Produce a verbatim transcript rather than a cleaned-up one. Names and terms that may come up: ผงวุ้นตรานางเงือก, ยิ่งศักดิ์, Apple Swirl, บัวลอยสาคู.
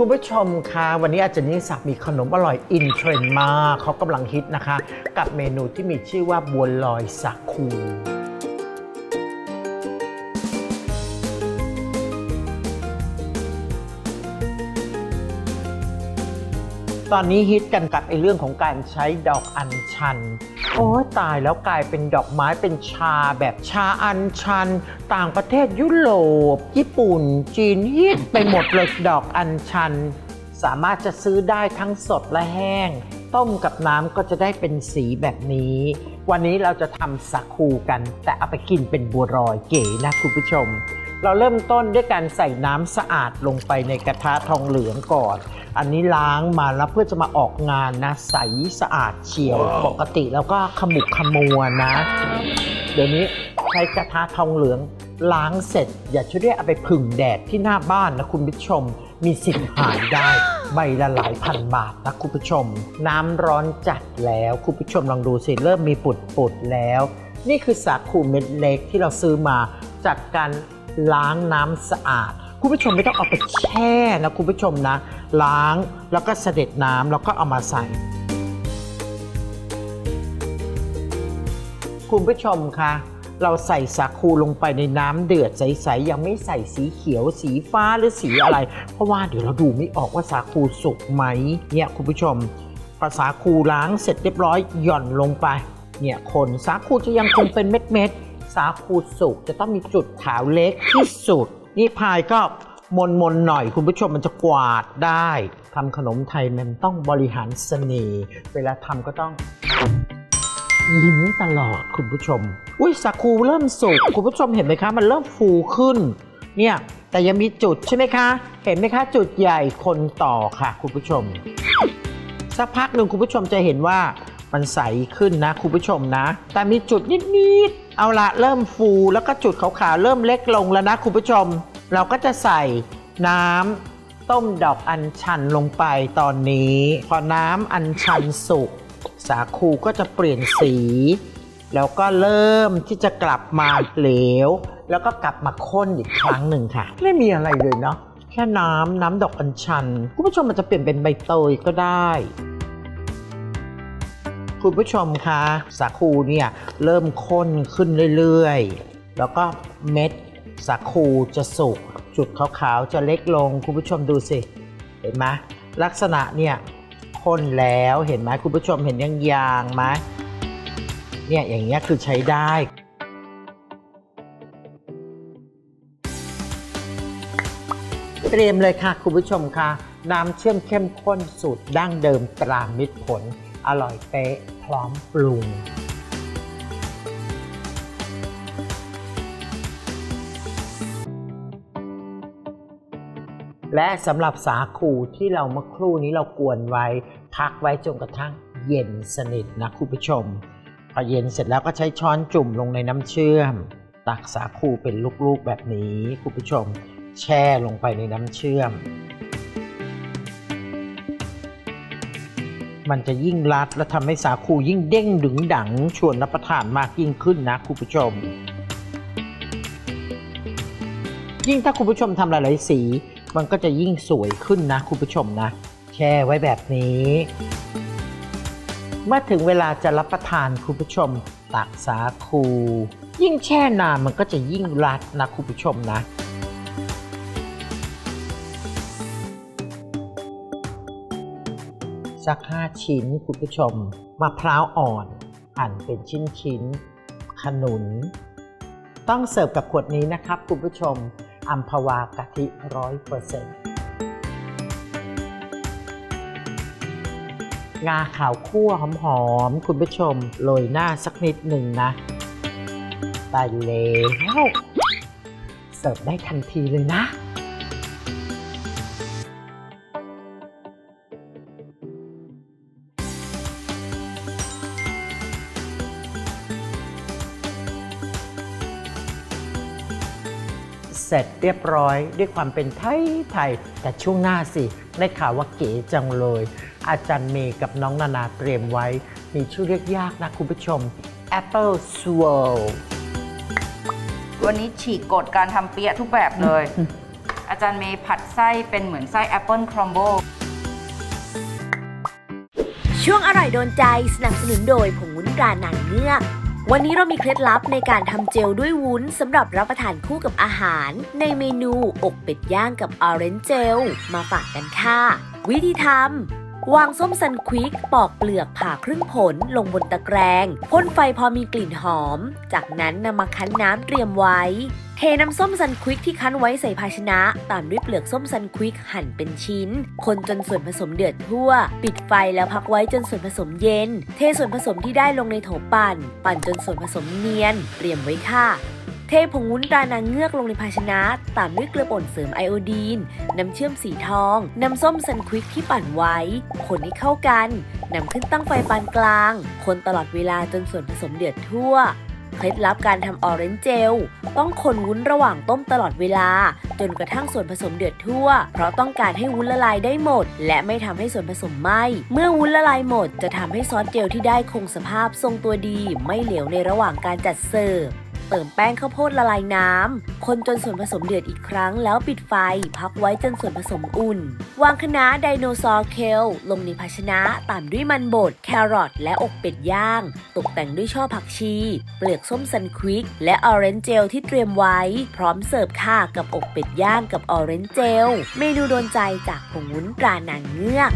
คุณผู้ชมคะวันนี้อาจารย์ยิ่งศักดิ์มีขนมอร่อยอินเทรนด์มากเขากำลังฮิตนะคะกับเมนูที่มีชื่อว่าบัวลอยสาคูตอนนี้ฮิตกันกับไอ้เรื่องของการใช้ดอกอัญชันโอ้ตายแล้วกลายเป็นดอกไม้เป็นชาแบบชาอัญชันต่างประเทศยุโรปญี่ปุ่นจีนฮิตไปหมดเลยดอกอัญชันสามารถจะซื้อได้ทั้งสดและแห้งต้มกับน้ำก็จะได้เป็นสีแบบนี้วันนี้เราจะทำสาคูกันแต่เอาไปกินเป็นบัวลอยเก๋นะคุณผู้ชมเราเริ่มต้นด้วยการใส่น้ำสะอาดลงไปในกระทะทองเหลืองก่อนอันนี้ล้างมาแล้วเพื่อจะมาออกงานนะใสสะอาดเฉียว wow. ปกติแล้วก็ขมุกขมัวนะเดี๋ยวนี้ใช้กระทะทองเหลืองล้างเสร็จอย่าช่วยด้วยเอาไปผึ่งแดดที่หน้าบ้านนะคุณผู้ชมมีสิทธิ์หายได้ใบละหลายพันบาทนะคุณผู้ชมน้ำร้อนจัดแล้วคุณผู้ชมลองดูสิเริ่มมีปุดปุดแล้วนี่คือสาคูเม็ดเล็กที่เราซื้อมาจากการล้างน้ำสะอาดคุณผู้ชมไม่ต้องเอาไปแช่นะคุณผู้ชมนะล้างแล้วก็เสด็จน้ำแล้วก็เอามาใส่คุณผู้ชมคะเราใส่สาคูลงไปในน้ำเดือดใสๆยังไม่ใส่สีเขียวสีฟ้าหรือสีอะไรเพราะว่าเดี๋ยวเราดูไม่ออกว่าสาคูสุกไหมเนี่ยคุณผู้ชมพอสาคูล้างเสร็จเรียบร้อยหย่อนลงไปเนี่ยคนสาคูจะยังคงเป็นเม็ดๆสาคูสุกจะต้องมีจุดขาวเล็กที่สุดนี่พายก็มนมนหน่อยคุณผู้ชมมันจะกวาดได้ทำขนมไทยมันต้องบริหารเสน่ห์เวลาทำก็ต้องลิ้นตลอดคุณผู้ชมอุ้ยสาคูเริ่มสุกคุณผู้ชมเห็นไหมคะมันเริ่มฟูขึ้นเนี่ยแต่ยังมีจุดใช่ไหมคะเห็นไหมคะจุดใหญ่คนต่อค่ะคุณผู้ชมสักพักหนึ่งคุณผู้ชมจะเห็นว่ามันใสขึ้นนะคุณผู้ชมนะแต่มีจุดนิดๆเอาละเริ่มฟูแล้วก็จุดขาวๆเริ่มเล็กลงแล้วนะคุณผู้ชมเราก็จะใส่น้ำต้มดอกอัญชันลงไปตอนนี้พอน้ำอัญชันสุกสาคูก็จะเปลี่ยนสีแล้วก็เริ่มที่จะกลับมาเหลวแล้วก็กลับมาข้นอีกครั้งหนึ่งค่ะไม่มีอะไรเลยเนาะแค่น้ำน้ำดอกอัญชันคุณผู้ชมมันจะเปลี่ยนเป็นใบเตยก็ได้คุณผู้ชมคะสาคูเนี่ยเริ่มข้นขึ้นเรื่อยๆแล้วก็เม็ดสาคูจะสุกจุดขาวๆจะเล็กลงคุณผู้ชมดูสิเห็นไหมลักษณะเนี่ยข้นแล้วเห็นไหมคุณผู้ชมเห็นยางยางไหมเนี่ยอย่างเงี้ยคือใช้ได้เตรียมเลยค่ะคุณผู้ชมค่ะน้ำเชื่อมเข้มข้นสูตรดั้งเดิมตรามิตรผลอร่อยเป๊ะพร้อมปรุงและสำหรับสาคูที่เราเมื่อครู่นี้เรากวนไว้พักไว้จนกระทั่งเย็นสนิทนะคุณผู้ชมพอเย็นเสร็จแล้วก็ใช้ช้อนจุ่มลงในน้ำเชื่อมตักสาคูเป็นลูกๆแบบนี้คุณผู้ชมแช่ลงไปในน้ำเชื่อมมันจะยิ่งรัดและทำให้สาคูยิ่งเด้งดึงดังชวนรับประทานมากยิ่งขึ้นนะคุณผู้ชมยิ่งถ้าคุณผู้ชมทำหลายๆสีมันก็จะยิ่งสวยขึ้นนะคุณผู้ชมนะแช่ไว้แบบนี้เมื่อถึงเวลาจะรับประทานคุณผู้ชมตักสาคูยิ่งแช่นานมันก็จะยิ่งรัดนะคุณผู้ชมนะสักห้าชิ้นคุณผู้ชมมะพร้าวอ่อนหั่นเป็นชิ้นๆขนุนต้องเสิร์ฟกับขวดนี้นะครับคุณผู้ชมอัมพวากะทิร้อยเปอร์เซ็นต์งาขาวคั่วหอมๆคุณผู้ชมโรยหน้าสักนิดหนึ่งนะตายแล้วเสิร์ฟได้ทันทีเลยนะเสร็จเรียบร้อยด้วยความเป็นไทยไทยแต่ช่วงหน้าสิได้ข่าวว่าเก๋จังเลยอาจารย์เมย์กับน้องนานาเตรียมไว้มีชื่อเรียกยากนะคุณผู้ชม Apple Swirl วันนี้ฉีกกฎการทำเปี๊ยะทุกแบบเลย อาจารย์เมย์ผัดไส้เป็นเหมือนไส้แอปเปิลครัมโบลช่วงอร่อยโดนใจสนับสนุนโดยผงวุ้นตรานางเงือกวันนี้เรามีเคล็ดลับในการทำเจลด้วยวุ้นสำหรับรับประทานคู่กับอาหารในเมนูอกเป็ดย่างกับออเรนจ์เจลมาฝากกันค่ะวิธีทำวางส้มซันควิกปอกเปลือกผ่าครึ่งผลลงบนตะแกรงพ่นไฟพอมีกลิ่นหอมจากนั้นนำมาคั้นน้ำเตรียมไว้เทน้ำส้มซันควิกที่คั้นไว้ใส่ภาชนะตามด้วยเปลือกส้มซันควิกหั่นเป็นชิ้นคนจนส่วนผสมเดือดทั่วปิดไฟแล้วพักไว้จนส่วนผสมเย็นเทส่วนผสมที่ได้ลงในโถปั่นปั่นจนส่วนผสมเนียนเตรียมไว้ค่ะเทผงวุ้นตรานางเงือกลงในภาชนะตามด้วยเกลือป่นเสริมไอโอดีนน้ำเชื่อมสีทองน้ำส้มซันควิกที่ปั่นไว้คนให้เข้ากันนำขึ้นตั้งไฟปานกลางคนตลอดเวลาจนส่วนผสมเดือดทั่วเคล็ดลับการทำออเรนจ์เจลต้องคนวุ้นระหว่างต้มตลอดเวลาจนกระทั่งส่วนผสมเดือดทั่วเพราะต้องการให้วุ้นละลายได้หมดและไม่ทำให้ส่วนผสมไหม้เมื่อวุ้นละลายหมดจะทำให้ซอสเจลที่ได้คงสภาพทรงตัวดีไม่เหลวในระหว่างการจัดเสิร์ฟเติมแป้งข้าวโพดละลายน้ำคนจนส่วนผสมเดือดอีกครั้งแล้วปิดไฟพักไว้จนส่วนผสมอุ่นวางคะน้าไดโนเสาร์เคลลงในภาชนะตามด้วยมันบดแครอทและอกเป็ดย่างตกแต่งด้วยช่อผักชีเปลือกส้มซันควิกและออเรนจ์เจลที่เตรียมไว้พร้อมเสิร์ฟค่ะกับอกเป็ดย่างกับออเรนจ์เจลเมนูโดนใจจากผงวุ้นตรานางเงือก